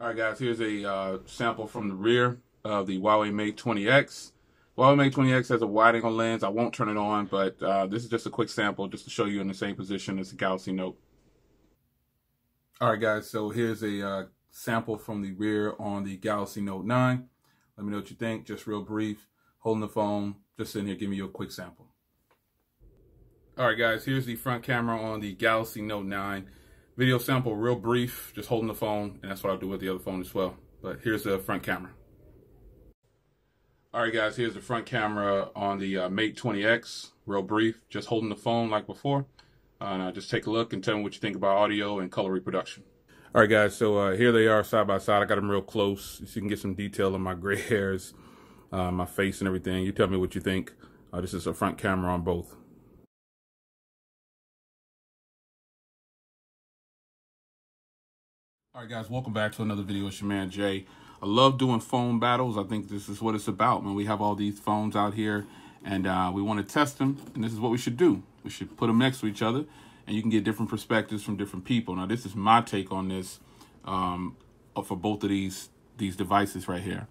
Alright guys, here's a sample from the rear of the Huawei Mate 20X. Huawei Mate 20X has a wide angle lens. I won't turn it on, but this is just a quick sample just to show you in the same position as the Galaxy Note. Alright guys, so here's a sample from the rear on the Galaxy Note 9. Let me know what you think, just real brief. Holding the phone, just sitting here giving you a quick sample. Alright guys, here's the front camera on the Galaxy Note 9. Video sample, real brief, just holding the phone, and that's what I'll do with the other phone as well. But here's the front camera. All right, guys, here's the front camera on the Mate 20X, real brief, just holding the phone like before. And just take a look and tell me what you think about audio and color reproduction. All right, guys, so here they are side by side. I got them real close so you can get some detail on my gray hairs, my face and everything. You tell me what you think. This is a front camera on both. All right, guys, welcome back to another video. It's your man, Jay. I love doing phone battles. I think this is what it's about, man. We have all these phones out here, and we want to test them, and this is what we should do. We should put them next to each other, and you can get different perspectives from different people. Now, this is my take on this for both of these devices right here.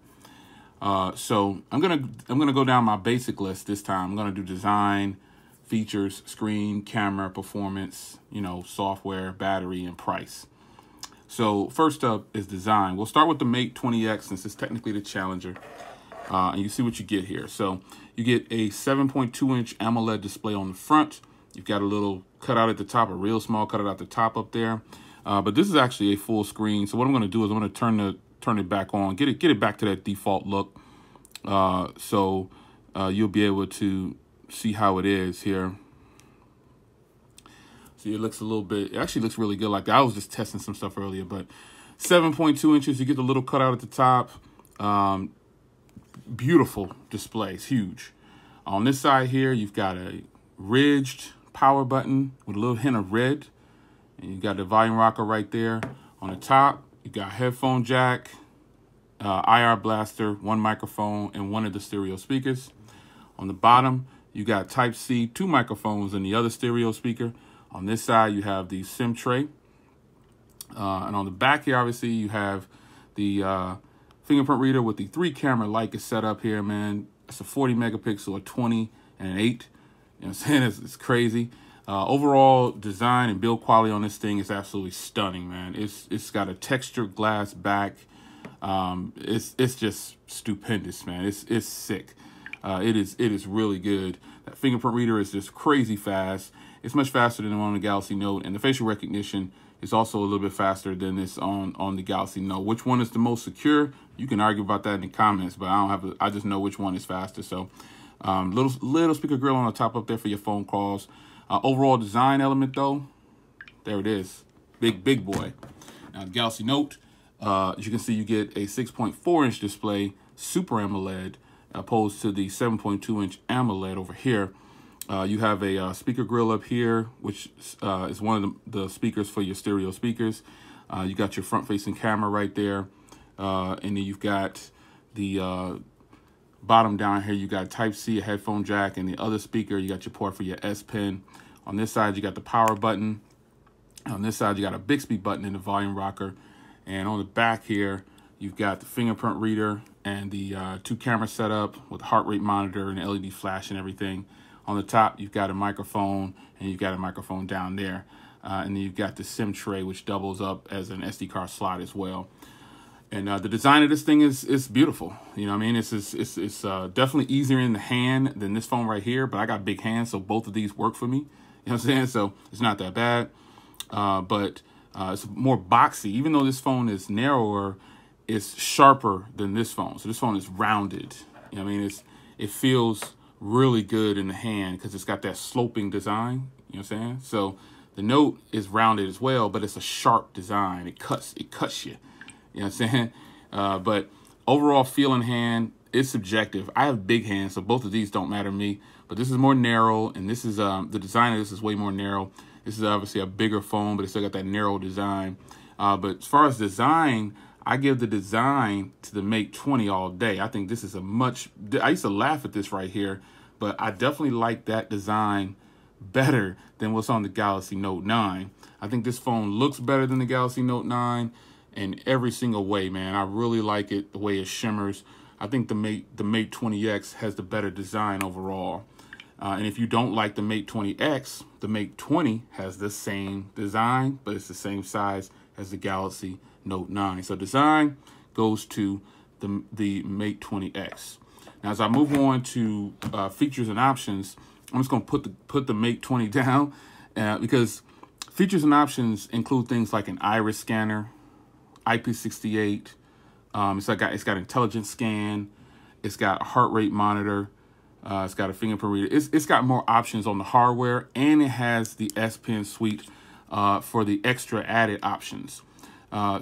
So I'm gonna go down my basic list this time. I'm gonna do design, features, screen, camera, performance, you know, software, battery, and price. So first up is design. We'll start with the Mate 20X since it's technically the challenger. And you see what you get here. So you get a 7.2-inch AMOLED display on the front. You've got a little cutout at the top, a real small cutout at the top up there. But this is actually a full screen. So what I'm going to do is I'm going to turn it back on, get it back to that default look. So you'll be able to see how it is here. See, it looks a little bit, it actually looks really good. Like I was just testing some stuff earlier, but 7.2 inches, you get the little cutout at the top. Beautiful display, it's huge. On this side here, you've got a ridged power button with a little hint of red. And you've got the volume rocker right there. On the top, you've got headphone jack, IR blaster, one microphone, and one of the stereo speakers. On the bottom, you got Type-C, two microphones, and the other stereo speaker. On this side, you have the SIM tray. And on the back here, obviously, you have the fingerprint reader with the three-camera like is set up here, man. It's a 40-megapixel, a 20, and an 8. You know what I'm saying? It's crazy. Overall design and build quality on this thing is absolutely stunning, man. It's got a textured glass back. It's just stupendous, man. It's sick. It is really good. That fingerprint reader is just crazy fast. It's much faster than the one on the Galaxy Note, and the facial recognition is also a little bit faster than this on the Galaxy Note. Which one is the most secure? You can argue about that in the comments, but I just know which one is faster. So, little speaker grill on the top up there for your phone calls. Overall design element though, there it is, big boy. Now the Galaxy Note, as you can see, you get a 6.4-inch display, Super AMOLED, opposed to the 7.2-inch AMOLED over here. You have a speaker grille up here, which is one of the speakers for your stereo speakers. You got your front-facing camera right there. And then you've got the bottom down here. You got Type-C, a headphone jack, and the other speaker. You got your port for your S Pen. On this side, you got the power button. On this side, you got a Bixby button and a volume rocker. And on the back here, you've got the fingerprint reader and the two-camera setup with a heart rate monitor and LED flash and everything. On the top, you've got a microphone, and you've got a microphone down there. And then you've got the SIM tray, which doubles up as an SD card slot as well. And the design of this thing is beautiful. You know what I mean? It's definitely easier in the hand than this phone right here, but I got big hands, so both of these work for me. You know what I'm saying? So it's not that bad. But it's more boxy. Even though this phone is narrower, it's sharper than this phone. So this phone is rounded. You know what I mean? It feels really good in the hand because it's got that sloping design, you know what I'm saying? So the Note is rounded as well, but it's a sharp design. It cuts you, you know what I'm saying? But overall feel in hand is subjective. I have big hands, so both of these don't matter to me, but this is more narrow, and this is the design of this is way more narrow. This is obviously a bigger phone, but it's still got that narrow design. But as far as design, I give the design to the Mate 20 all day. I think this is a much, I used to laugh at this right here, but I definitely like that design better than what's on the Galaxy Note 9. I think this phone looks better than the Galaxy Note 9. in every single way, man. I really like it, the way it shimmers. I think the Mate 20X has the better design overall. And if you don't like the Mate 20X, the Mate 20 has the same design, but it's the same size as the Galaxy Note 9. So design goes to the Mate 20X. Now, as I move on to features and options, I'm just going to put the Mate 20 down because features and options include things like an iris scanner, IP68. It's got intelligent scan. It's got a heart rate monitor. It's got a fingerprint reader. It's got more options on the hardware, and it has the S Pen suite for the extra added options.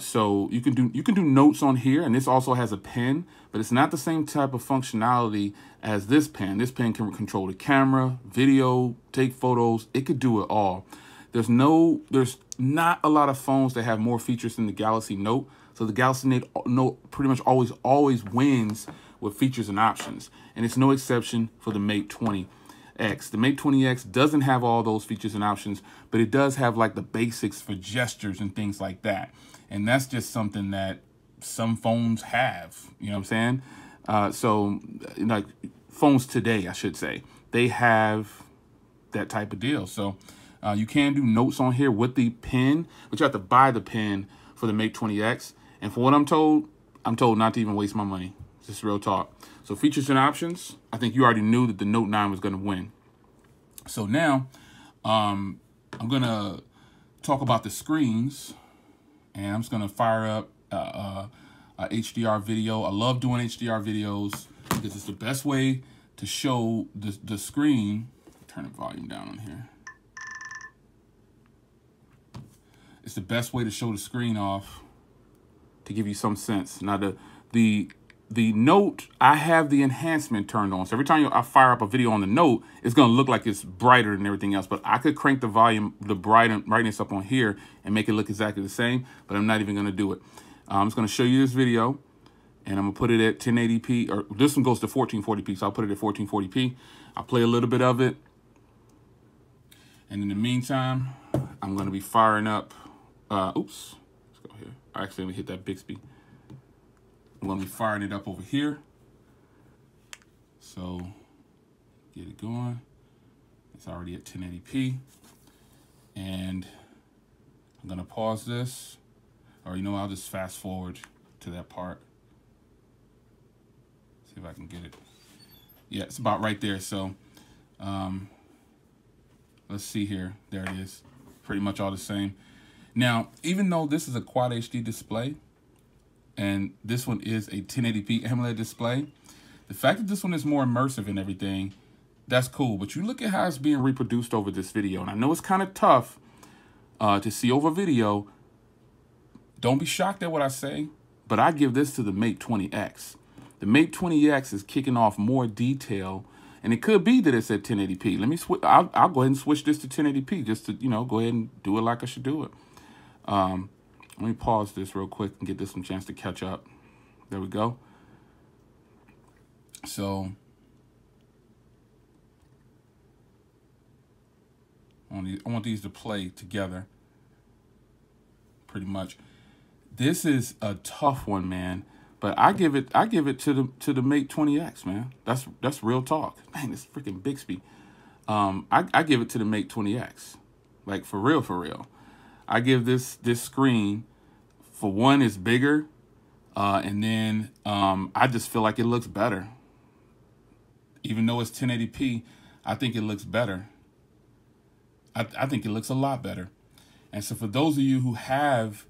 So you can do notes on here, and this also has a pen, but it's not the same type of functionality as this pen. This pen can control the camera, video, take photos. It could do it all. There's not a lot of phones that have more features than the Galaxy Note. So the Galaxy Note pretty much always wins with features and options, and it's no exception for the Mate 20X. The Mate 20X doesn't have all those features and options, but it does have like the basics for gestures and things like that. And that's just something that some phones have, you know what I'm saying? So like phones today, I should say, they have that type of deal. So you can do notes on here with the pen, but you have to buy the pen for the Mate 20X. And for what I'm told not to even waste my money. Just real talk. So features and options, I think you already knew that the Note 9 was going to win. So now I'm going to talk about the screens, and I'm just going to fire up a HDR video. I love doing HDR videos because it's the best way to show the screen. Turn the volume down on here. It's the best way to show the screen off, to give you some sense. Now the Note, I have the enhancement turned on. So every time I fire up a video on the Note, it's going to look like it's brighter than everything else. But I could crank the volume, the brightness up on here and make it look exactly the same. But I'm not even going to do it. I'm just going to show you this video. And I'm going to put it at 1080p. Or this one goes to 1440p. So I'll put it at 1440p. I'll play a little bit of it. And in the meantime, I'm going to be firing up. Oops. Let's go here. I accidentally hit that Bixby. I'm gonna be firing it up over here. So get it going. It's already at 1080p. And I'm gonna pause this. Or you know, I'll just fast forward to that part. See if I can get it. Yeah, it's about right there. So let's see here. There it is. Pretty much all the same. Now, even though this is a quad HD display, and this one is a 1080p AMOLED display, the fact that this one is more immersive and everything, that's cool. But you look at how it's being reproduced over this video. And I know it's kind of tough to see over video. Don't be shocked at what I say, but I give this to the Mate 20X. The Mate 20X is kicking off more detail. And it could be that it's at 1080p. Let me switch. I'll go ahead and switch this to 1080p just to, you know, go ahead and do it like I should do it. Let me pause this real quick and get this some chance to catch up. There we go. So, I want these to play together pretty much. This is a tough one, man, but I give it to the Mate 20X, man. That's real talk. Man, this freaking Bixby. I give it to the Mate 20X. Like for real, for real. I give this screen, for one, it's bigger, and then I just feel like it looks better. Even though it's 1080p, I think it looks better. I think it looks a lot better. And so for those of you who have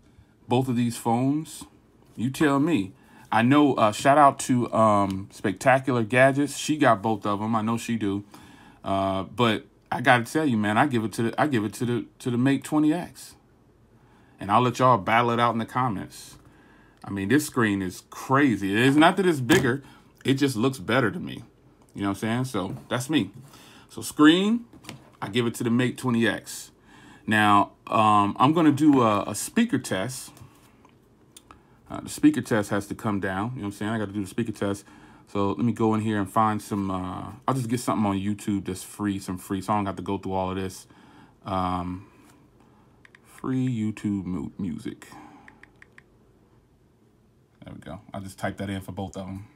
both of these phones, you tell me. I know, shout out to Spectacular Gadgets. She got both of them. I know she do. But I got to tell you, man, I give it to the Mate 20X. And I'll let y'all battle it out in the comments. I mean, this screen is crazy. It's not that it's bigger. It just looks better to me. You know what I'm saying? So that's me. So screen, I give it to the Mate 20X. Now, I'm going to do a speaker test. The speaker test has to come down. You know what I'm saying? I got to do the speaker test. So let me go in here and find some, I'll just get something on YouTube that's free, some free, so I don't have to go through all of this. Free YouTube music. go. I just typed that in for both of them.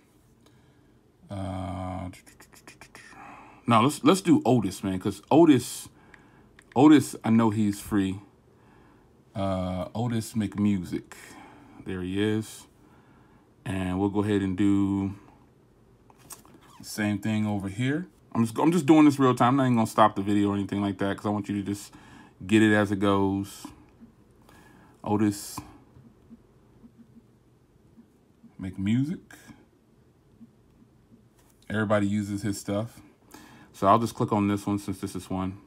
No, let's do Otis, man, because Otis, I know he's free. Otis McMusic. There he is. And we'll go ahead and do the same thing over here. I'm just doing this real time. I'm not even gonna stop the video or anything like that because I want you to just get it as it goes. Otis McMusic. Everybody uses his stuff. So I'll just click on this one since this is one.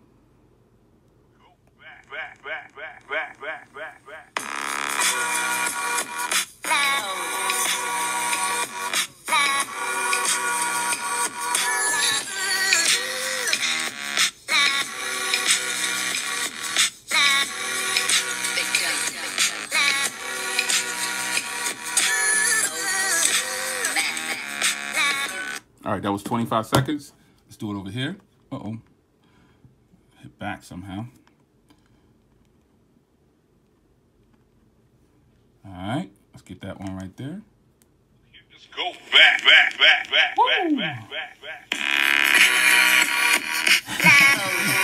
All right, that was 25 seconds. Let's do it over here. Uh-oh. Hit back somehow. All right, let's get that one right there. Just go back.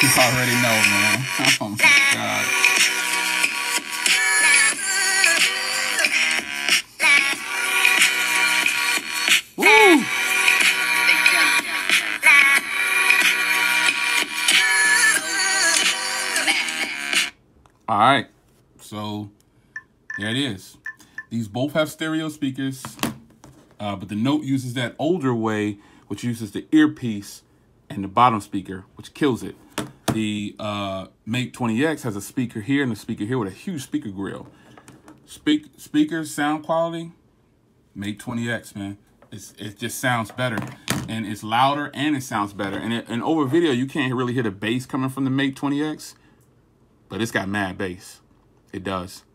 You already know, man. Oh, my God. All right, so there it is. These both have stereo speakers, but the Note uses that older way, which uses the earpiece and the bottom speaker, which kills it. The Mate 20X has a speaker here and a speaker here with a huge speaker grill. Speaker sound quality, Mate 20X, man. It just sounds better, and it's louder, and it sounds better. And over video, you can't really hear the bass coming from the Mate 20X. But it's got mad bass. It does.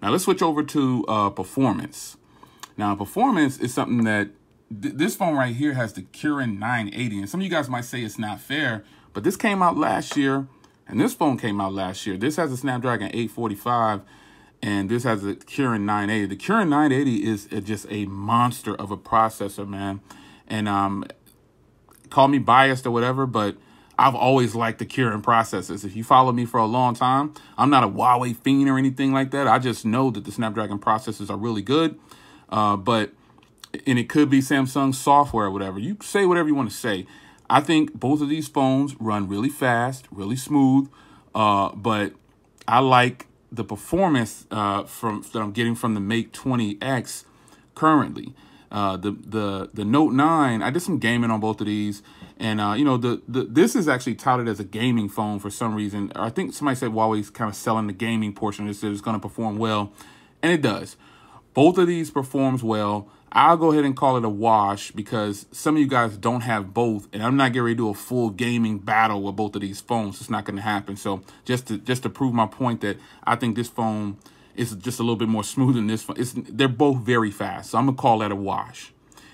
Now let's switch over to performance. Now performance is something that this phone right here has the Kirin 980. And some of you guys might say it's not fair, but this came out last year and this phone came out last year. This has a Snapdragon 845 and this has a Kirin 980. The Kirin 980 is just a monster of a processor, man. And call me biased or whatever, but I've always liked the Kirin processors. If you follow me for a long time, I'm not a Huawei fiend or anything like that. I just know that the Snapdragon processors are really good. And it could be Samsung software or whatever. You say whatever you want to say. I think both of these phones run really fast, really smooth. But I like the performance that I'm getting from the Mate 20X currently. The Note 9, I did some gaming on both of these. And, you know, this is actually touted as a gaming phone for some reason. I think somebody said Huawei's kind of selling the gaming portion. They said it's going to perform well. And it does. Both of these performs well. I'll go ahead and call it a wash because some of you guys don't have both. And I'm not getting ready to do a full gaming battle with both of these phones. It's not going to happen. So just to prove my point that I think this phone is just a little bit more smooth than this one. They're both very fast. So I'm going to call that a wash.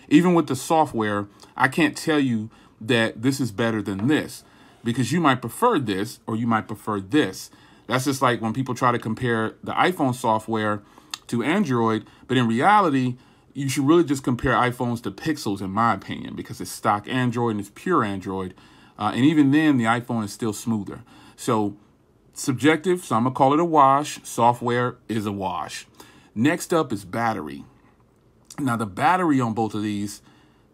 Even with the software, I can't tell you that this is better than this because you might prefer this or you might prefer this. That's just like when people try to compare the iPhone software to Android, but in reality, you should really just compare iPhones to Pixels, in my opinion, because it's stock Android and it's pure Android. And even then, the iPhone is still smoother. So subjective, so I'm gonna call it a wash. Software is a wash. Next up is battery. Now the battery on both of these,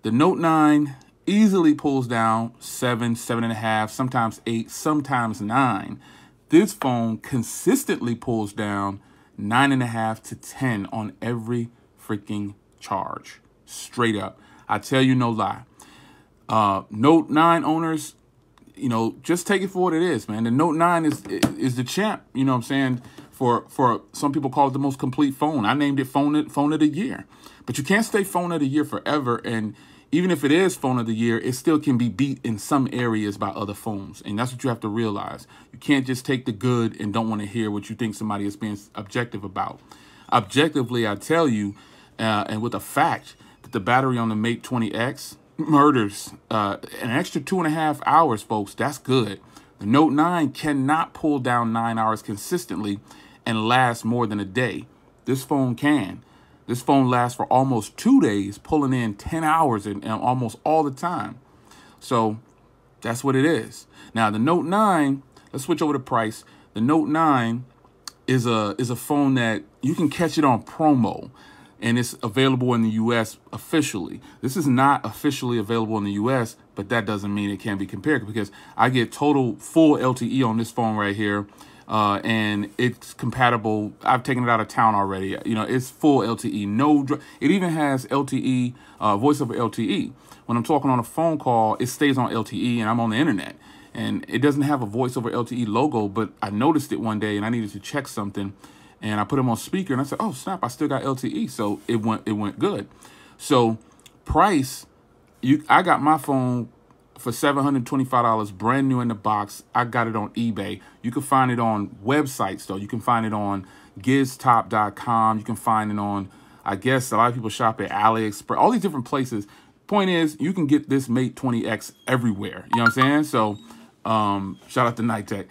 the Note 9, easily pulls down 7, 7.5, sometimes 8, sometimes 9. This phone consistently pulls down 9.5 to 10 on every freaking charge. Straight up. I tell you no lie. Note 9 owners, you know, just take it for what it is, man. The Note 9 is the champ, you know what I'm saying? For some people call it the most complete phone. I named it phone of the year. But you can't stay phone of the year forever, and even if it is phone of the year, it still can be beat in some areas by other phones. And that's what you have to realize. You can't just take the good and don't want to hear what you think somebody is being objective about. Objectively, I tell you, and with a fact, that the battery on the Mate 20X murders an extra 2.5 hours, folks. That's good. The Note 9 cannot pull down 9 hours consistently and last more than a day. This phone can. This phone lasts for almost 2 days, pulling in 10 hours and almost all the time. So that's what it is. Now, the Note 9, let's switch over to price. The Note 9 is a phone that you can catch it on promo, and it's available in the US officially. This is not officially available in the US, but that doesn't mean it can't be compared, because I get total full LTE on this phone right here. And it's compatible. I've taken it out of town already. You know, it's full LTE. It even has LTE, voice over LTE. When I'm talking on a phone call, it stays on LTE, and I'm on the internet. And it doesn't have a voice over LTE logo, but I noticed it one day, and I needed to check something, and I put them on speaker, and I said, "Oh snap! I still got LTE." So it went good. So price, I got my phone for $725, brand new in the box. I got it on eBay. You can find it on websites, though. You can find it on giztop.com. You can find it on, I guess, a lot of people shop at AliExpress, all these different places. Point is, you can get this Mate 20X everywhere. You know what I'm saying? So, shout out to Nitech.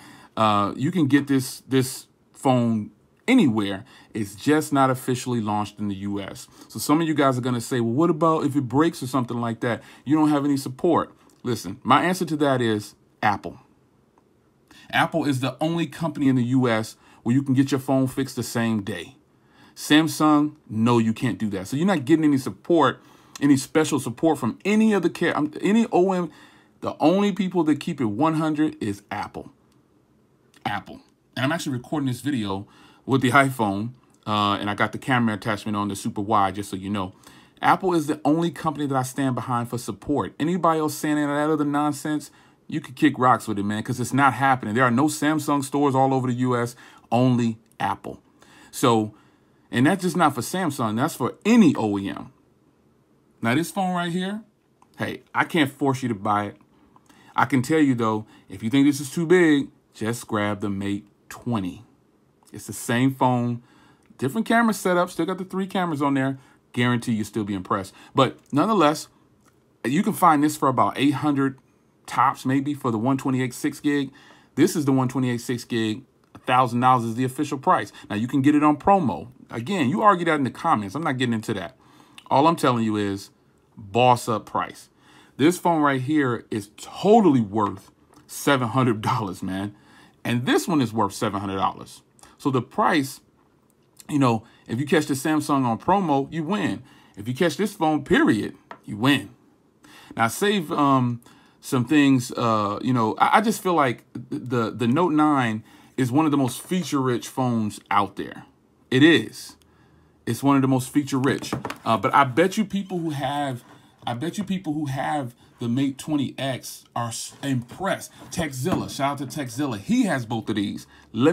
You can get this phone anywhere. It's just not officially launched in the US. So some of you guys are going to say, well, what about if it breaks or something like that? You don't have any support. Listen, my answer to that is Apple. Apple is the only company in the US where you can get your phone fixed the same day. Samsung, no, you can't do that. So you're not getting any support, any special support from any of the any OEM. The only people that keep it 100 is Apple. Apple. And I'm actually recording this video with the iPhone, and I got the camera attachment on the super wide, just so you know. Apple is the only company that I stand behind for support. Anybody else saying any of that other nonsense, you could kick rocks with it, man, because it's not happening. There are no Samsung stores all over the US, only Apple. So, and that's just not for Samsung, that's for any OEM. Now, this phone right here, hey, I can't force you to buy it. I can tell you, though, if you think this is too big, just grab the Mate 20. It's the same phone, different camera setup, still got the 3 cameras on there. Guarantee you'll still be impressed. But nonetheless, you can find this for about 800 tops, maybe, for the 128 6 gig. This is the 128 6 gig. $1,000 is the official price. Now, you can get it on promo. Again, you argue that in the comments. I'm not getting into that. All I'm telling you is boss up price. This phone right here is totally worth $700, man. And this one is worth $700. So the price, you know, if you catch the Samsung on promo, you win. If you catch this phone, period, you win. Now, save some things, you know, I just feel like the Note 9 is one of the most feature-rich phones out there. It is. It's one of the most feature-rich. But I bet you people who have the Mate 20X are impressed. Techzilla, shout out to Techzilla. He has both of these.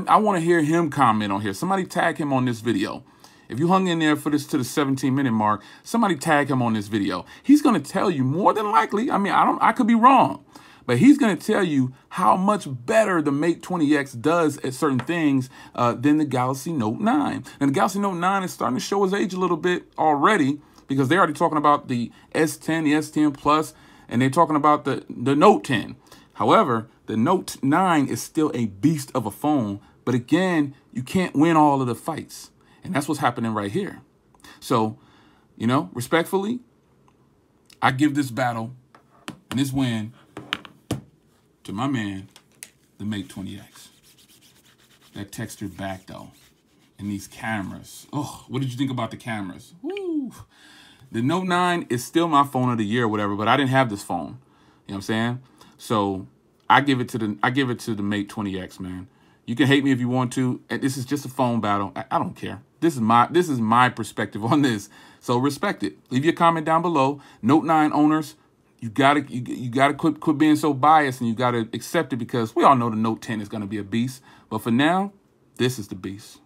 I want to hear him comment on here. Somebody tag him on this video. If you hung in there for this to the 17-minute mark, somebody tag him on this video. He's going to tell you more than likely. I mean, I could be wrong, but he's going to tell you how much better the Mate 20X does at certain things than the Galaxy Note 9. And the Galaxy Note 9 is starting to show his age a little bit already, because they're already talking about the S10, the S10 Plus, and they're talking about the Note 10. However, the Note 9 is still a beast of a phone. But again, you can't win all of the fights. And that's what's happening right here. So, you know, respectfully, I give this battle and this win to my man, the Mate 20X. That textured back, though. And these cameras. Oh, what did you think about the cameras? Woo! The Note 9 is still my phone of the year or whatever, but I didn't have this phone. You know what I'm saying? So I give it to the Mate 20X, man. You can hate me if you want to. This is just a phone battle. I don't care. This is my perspective on this. So respect it. Leave your comment down below. Note 9 owners, you gotta quit being so biased, and you gotta accept it, because we all know the Note 10 is gonna be a beast. But for now, this is the beast.